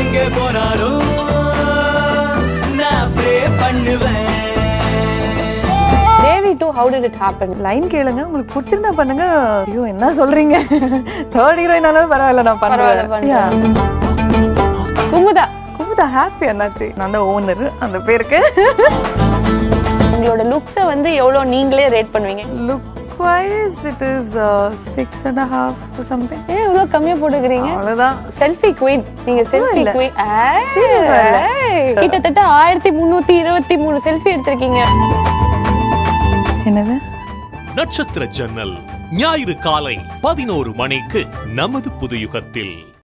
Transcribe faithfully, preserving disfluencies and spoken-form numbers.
எங்க போனாலும் நான் ப்ரே பண்ணுவேன். Too, how did it happen? Line கேளுங்க, உங்களுக்கு பிடிச்சிருந்தா பண்ணுங்க. ஐயோ என்ன சொல்றீங்க? third ஹீரோயினாலும் பரவாயில்லை நான் பண்ணுவேன். குமுதா குமுதா ஹாப்பி அண்ணாச்சி நான் தான் ஓனர் அந்த பேருக்கு. உங்களோட லுக்ஸை வந்து எவ்வளோ நீங்களே ரேட் பண்ணுவீங்க? Look wise it is uh, six and a half or something. ஏன் இவ்வளோ கம்மியாக போட்டுக்கிறீங்க? அவ்வளோதான். செல்ஃபி குயின் நீங்க செல்ஃபி குயின். கிட்டத்தட்ட ஆயிரத்தி முன்னூத்தி இருபத்தி மூணு செல்ஃபி எடுத்திருக்கீங்க. நட்சத்திர ஜன்னல் ஞாயிறு காலை பதினோரு மணிக்கு நமது புதுயுகத்தில்.